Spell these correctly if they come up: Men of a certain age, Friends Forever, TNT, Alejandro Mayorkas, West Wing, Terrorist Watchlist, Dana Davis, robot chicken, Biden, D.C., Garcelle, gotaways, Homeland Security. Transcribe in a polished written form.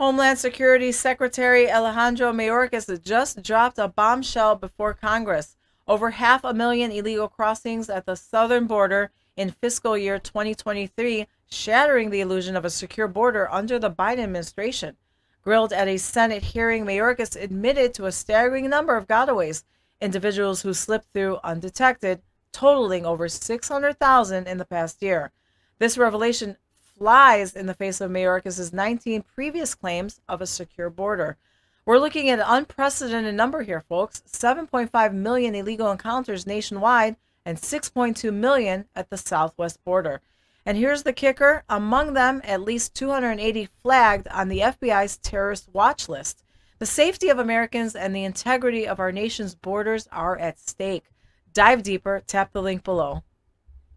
Homeland Security Secretary Alejandro Mayorkas just dropped a bombshell before Congress. Over 500,000 illegal crossings at the southern border in fiscal year 2023, shattering the illusion of a secure border under the Biden administration. Grilled at a Senate hearing, Mayorkas admitted to a staggering number of gotaways, individuals who slipped through undetected, totaling over 600,000 in the past year. This revelation flies in the face of Mayorkas's 19 previous claims of a secure border. We're looking at an unprecedented number here, folks. 7.5 million illegal encounters nationwide and 6.2 million at the southwest border. And here's the kicker. Among them, at least 280 flagged on the FBI's terrorist watch list. The safety of Americans and the integrity of our nation's borders are at stake. Dive deeper. Tap the link below.